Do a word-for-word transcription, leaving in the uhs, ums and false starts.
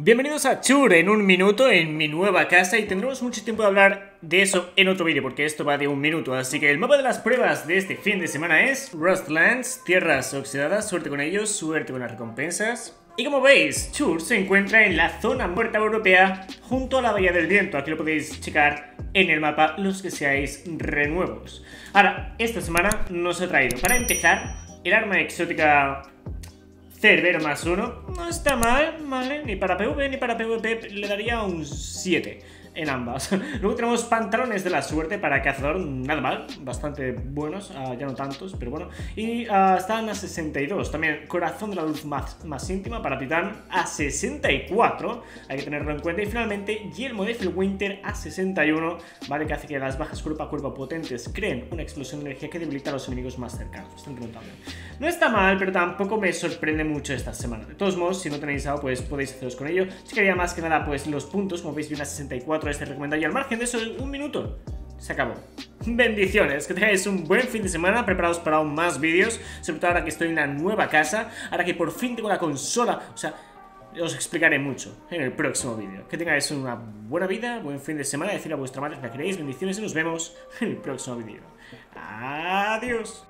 Bienvenidos a Xur en un minuto, en mi nueva casa, y tendremos mucho tiempo de hablar de eso en otro vídeo, porque esto va de un minuto. Así que el mapa de las pruebas de este fin de semana es Rustlands, tierras oxidadas. Suerte con ellos, suerte con las recompensas. Y como veis, Xur se encuentra en la zona muerta europea, junto a la Bahía del Viento. Aquí lo podéis checar en el mapa, los que seáis renuevos. Ahora, esta semana nos ha traído, para empezar, el arma exótica Cerbero más uno, no está mal, ¿vale? Ni para PvE ni para PvP, le daría un siete en ambas. Luego tenemos pantalones de la suerte para cazador, nada mal, bastante buenos, uh, ya no tantos, pero bueno. Y uh, están a sesenta y dos, también corazón de la luz más, más íntima para titán a sesenta y cuatro, hay que tenerlo en cuenta. Y finalmente Yelmo de Filwinter a sesenta y uno, ¿vale? Que hace que las bajas cuerpo a cuerpo potentes creen una explosión de energía que debilita a los enemigos más cercanos, bastante notable. No está mal, pero tampoco me sorprende mucho esta semana. De todos modos, si no tenéis algo, pues podéis haceros con ello. Checaría más que nada pues los puntos, como veis, bien a sesenta y cuatro este recomendado. Y al margen de eso, un minuto, se acabó. Bendiciones, que tengáis un buen fin de semana, preparados para aún más vídeos, sobre todo ahora que estoy en una nueva casa, ahora que por fin tengo la consola, o sea, os explicaré mucho en el próximo vídeo. Que tengáis una buena vida, buen fin de semana, decir a vuestra madre que la queréis, bendiciones y nos vemos en el próximo vídeo. Adiós.